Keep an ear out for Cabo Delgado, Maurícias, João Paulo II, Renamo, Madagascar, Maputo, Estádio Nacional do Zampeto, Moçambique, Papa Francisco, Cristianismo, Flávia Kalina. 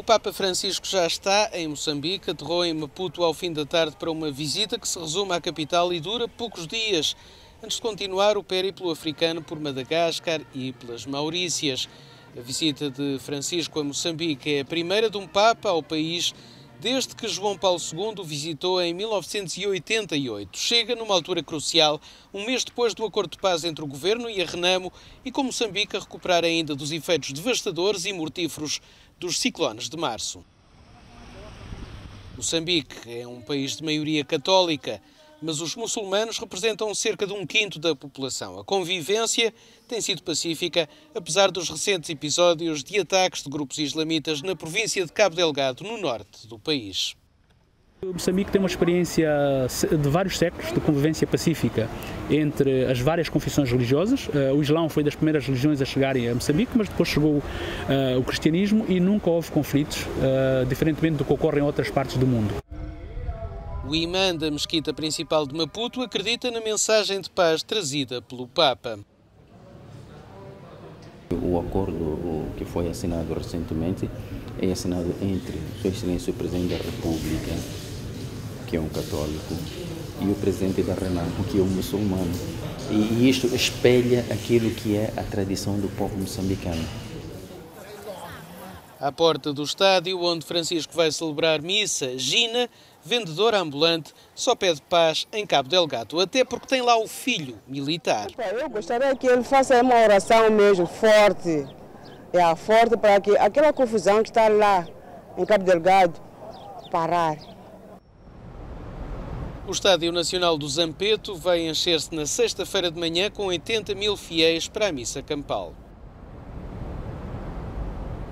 O Papa Francisco já está em Moçambique, aterrou em Maputo ao fim da tarde para uma visita que se resume à capital e dura poucos dias, antes de continuar o périplo africano por Madagascar e pelas Maurícias. A visita de Francisco a Moçambique é a primeira de um Papa ao país desde que João Paulo II o visitou em 1988. Chega numa altura crucial, um mês depois do acordo de paz entre o governo e a Renamo, e com Moçambique a recuperar ainda dos efeitos devastadores e mortíferos dos ciclones de março. Moçambique é um país de maioria católica, mas os muçulmanos representam cerca de um quinto da população. A convivência tem sido pacífica, apesar dos recentes episódios de ataques de grupos islamitas na província de Cabo Delgado, no norte do país. Moçambique tem uma experiência de vários séculos de convivência pacífica entre as várias confissões religiosas. O Islão foi das primeiras religiões a chegarem a Moçambique, mas depois chegou o cristianismo e nunca houve conflitos, diferentemente do que ocorre em outras partes do mundo. O imã da mesquita principal de Maputo acredita na mensagem de paz trazida pelo Papa. O acordo que foi assinado recentemente é assinado entre Sua Excelência o Presidente da República, que é um católico, e o Presidente da Renamo, que é um muçulmano. E isto espelha aquilo que é a tradição do povo moçambicano. À porta do estádio, onde Francisco vai celebrar missa, Gina, vendedora ambulante, só pede paz em Cabo Delgado, até porque tem lá o filho militar. Eu gostaria que ele faça uma oração mesmo forte, forte para que aquela confusão que está lá em Cabo Delgado parar. O Estádio Nacional do Zampeto vai encher-se na sexta-feira de manhã com 80 mil fiéis para a missa campal.